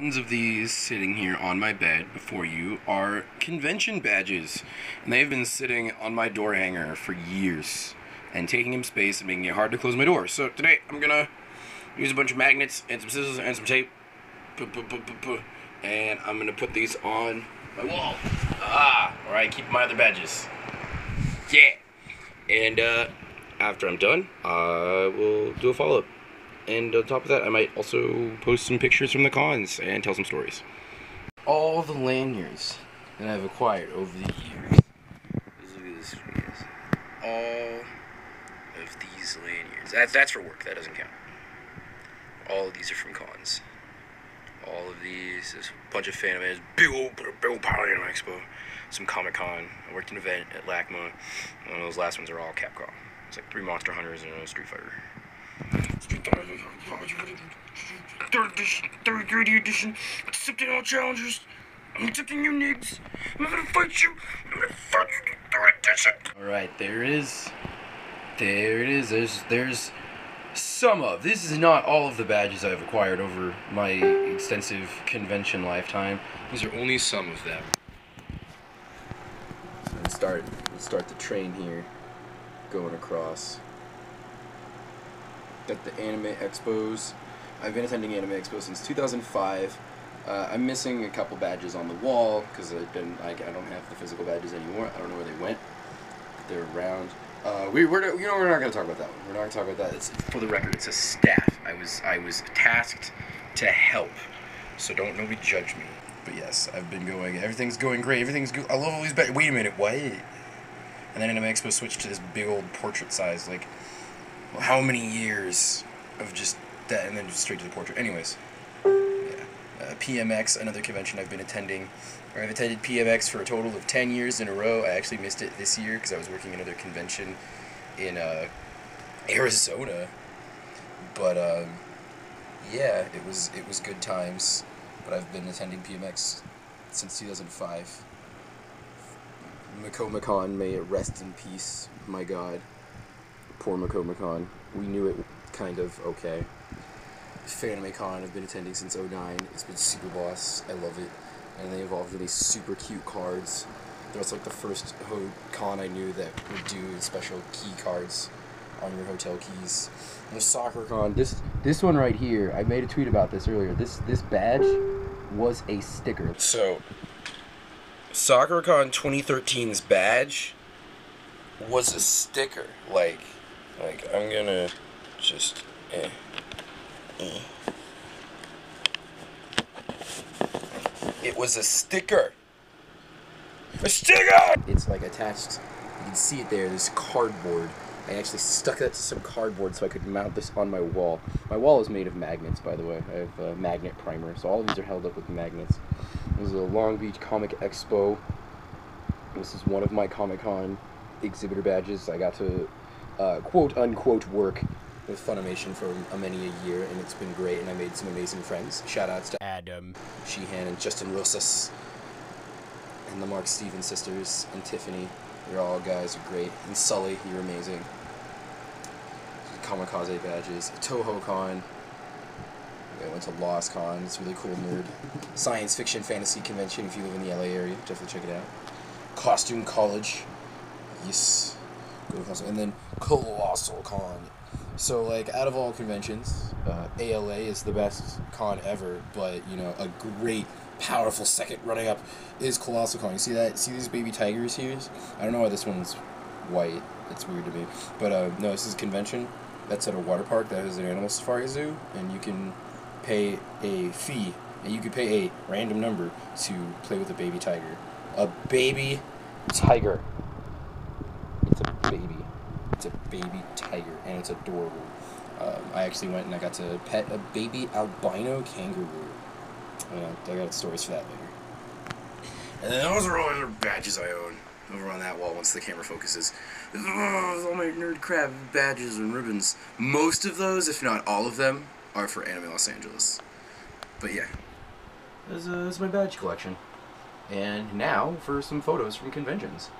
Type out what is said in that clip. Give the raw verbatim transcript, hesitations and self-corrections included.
Tons of these sitting here on my bed before you are convention badges, and they've been sitting on my door hanger for years and taking up space and making it hard to close my door. So today I'm gonna use a bunch of magnets and some scissors and some tape, and I'm gonna put these on my wall, ah, where I keep my other badges. Yeah, and uh, after I'm done, I will do a follow-up. And on top of that, I might also post some pictures from the cons and tell some stories. All the lanyards that I've acquired over the years. Look at this, guys. All of these lanyards. That, that's for work. That doesn't count. All of these are from cons. All of these. There's a bunch of Fanime. Big old, big old pile of Anime Expo. Some Comic Con. I worked an event at LACMA. One of those last ones are all Capcom. It's like three Monster Hunters and a Street Fighter. Third edition, third grade edition, accepting all challengers. I'm accepting you, niggas. I'm gonna fight you. I'm gonna fight you. Third edition. All right, there it is. There it is. There's, there's some of. This is not all of the badges I've acquired over my extensive convention lifetime. These are only some of them. So let's start. Let's start the train here, going across. At the Anime Expos. I've been attending Anime Expo since two thousand five. Uh, I'm missing a couple badges on the wall because I've been like I don't have the physical badges anymore. I don't know where they went. They're around. Uh, we we're you know we're not going to talk about that one. We're not going to talk about that. It's, for the record, it's a staff. I was I was tasked to help, so don't nobody judge me. But yes, I've been going. Everything's going great. Everything's good. I love all these badges. Wait a minute, what? And then Anime Expo switched to this big old portrait size like. Well, how many years of just that, and then just straight to the portrait. Anyways, yeah. Uh, P M X, another convention I've been attending. I've attended P M X for a total of ten years in a row. I actually missed it this year because I was working another convention in uh, Arizona. But um, yeah, it was it was good times. But I've been attending P M X since two thousand five. MikomiCon, may it rest in peace. My God. Poor MikomiCon. We knew it kind of okay. Fanime Con, I've been attending since oh nine. It's been super boss. I love it. And they evolved really super cute cards. That was like the first ho con I knew that would do special key cards on your hotel keys. And there's SoccerCon. This this one right here, I made a tweet about this earlier. This this badge was a sticker. So SoccerCon twenty thirteen's badge was a sticker. Like Like, I'm gonna just, eh, eh. It was a sticker. A sticker! It's like attached, you can see it there, there's cardboard. I actually stuck that to some cardboard so I could mount this on my wall. My wall is made of magnets, by the way. I have a magnet primer, so all of these are held up with magnets. This is a Long Beach Comic Expo. This is one of my Comic-Con exhibitor badges. I got to... Uh, quote unquote work with Funimation for a many a year, and it's been great, and I made some amazing friends. Shout outs to Adam Sheehan and Justin Rosas and the Mark Steven sisters and Tiffany. You're all guys are great. And Sully, you're amazing. Comikaze badges. Toho Con. I went to Lost Con. It's a really cool nerd science fiction fantasy convention. If you live in the L A area, definitely check it out. Costume College. Yes. And then Colossal Con. So, like, out of all conventions, uh, A L A is the best con ever, but, you know, a great, powerful second running up is Colossal Con. You see that? See these baby tigers here? I don't know why this one's white. It's weird to me. But, uh, no, this is a convention. That's at a water park. That is an animal safari zoo, and you can pay a fee, and you can pay a random number to play with a baby tiger. A baby tiger. Baby. It's a baby tiger, and it's adorable. Um, I actually went and I got to pet a baby albino kangaroo. Uh, I got stories for that later. And then those are all the badges I own over on that wall once the camera focuses. Oh, all my NerdCrab badges and ribbons. Most of those, if not all of them, are for Anime Los Angeles. But yeah. This is my badge collection. And now for some photos from conventions.